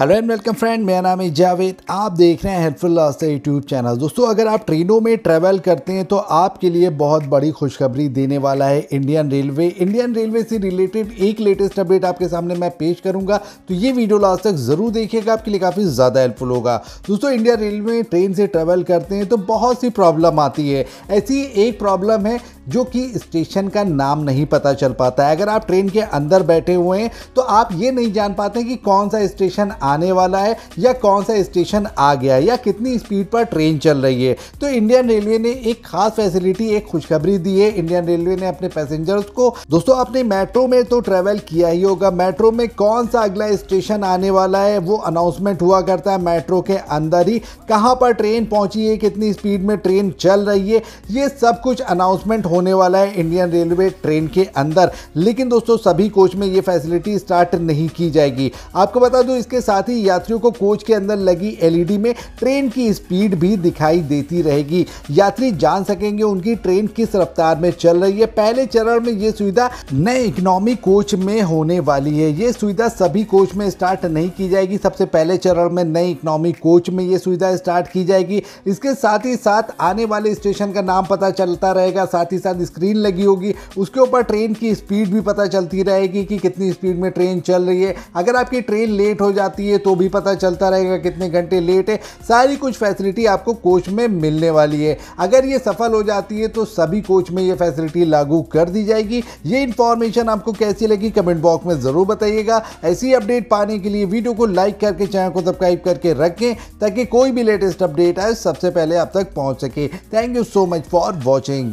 Hello and welcome friend, मेरा नाम है जावेद। आप देख रहे हैं हेल्पफुल रास्ता यूट्यूब चैनल। दोस्तों, अगर आप ट्रेनों में ट्रैवल करते हैं तो आपके लिए बहुत बड़ी खुशखबरी देने वाला है इंडियन रेलवे से रिलेटेड एक लेटेस्ट अपडेट आपके सामने मैं पेश करूंगा, तो ये वीडियो लास्ट तक ज़रूर देखिएगा, आपके लिए काफ़ी ज़्यादा हेल्पफुल होगा। दोस्तों, इंडियन रेलवे में ट्रेन से ट्रैवल करते हैं तो बहुत सी प्रॉब्लम आती है। ऐसी एक प्रॉब्लम है जो कि स्टेशन का नाम नहीं पता चल पाता है। अगर आप ट्रेन के अंदर बैठे हुए हैं तो आप ये नहीं जान पाते कि कौन सा स्टेशन आने वाला है या कौन सा स्टेशन आ गया है या कितनी स्पीड पर ट्रेन चल रही है। तो इंडियन रेलवे ने एक खास फैसिलिटी, एक खुशखबरी दी है इंडियन रेलवे ने अपने पैसेंजर्स को। दोस्तों, आपने मेट्रो में तो ट्रैवल किया ही होगा, मेट्रो में कौन सा अगला स्टेशन आने वाला है वो अनाउंसमेंट हुआ करता है मेट्रो के अंदर ही, कहाँ पर ट्रेन पहुँची है, कितनी स्पीड में ट्रेन चल रही है, ये सब कुछ अनाउंसमेंट होने वाला है इंडियन रेलवे ट्रेन के अंदर। लेकिन दोस्तों, सभी कोच में ये फैसिलिटी स्टार्ट नहीं की जाएगी। आपको बता दूं, इसके साथ ही यात्रियों को कोच के अंदर लगी एलईडी में ट्रेन की स्पीड भी दिखाई देती रहेगी। यात्री जान सकेंगे उनकी ट्रेन किस रफ्तार में चल रही है। पहले चरण में यह सुविधा नए इकोनॉमी कोच में होने वाली है। यह सुविधा सभी कोच में स्टार्ट नहीं की जाएगी। सबसे पहले चरण में नए इकोनॉमी कोच में यह सुविधा स्टार्ट की जाएगी। इसके साथ ही साथ आने वाले स्टेशन का नाम पता चलता रहेगा, साथ ही साथ स्क्रीन लगी होगी, उसके ऊपर ट्रेन की स्पीड भी पता चलती रहेगी कि कितनी स्पीड में ट्रेन चल रही है। अगर आपकी ट्रेन लेट हो जाती है तो भी पता चलता रहेगा कितने घंटे लेट है। सारी कुछ फैसिलिटी आपको कोच में मिलने वाली है। अगर ये सफल हो जाती है तो सभी कोच में ये फैसिलिटी लागू कर दी जाएगी। ये इन्फॉर्मेशन आपको कैसी लगी कमेंट बॉक्स में ज़रूर बताइएगा। ऐसी अपडेट पाने के लिए वीडियो को लाइक करके चैनल को सब्सक्राइब करके रखें ताकि कोई भी लेटेस्ट अपडेट आए सबसे पहले आप तक पहुँच सके। Thank you so much for watching.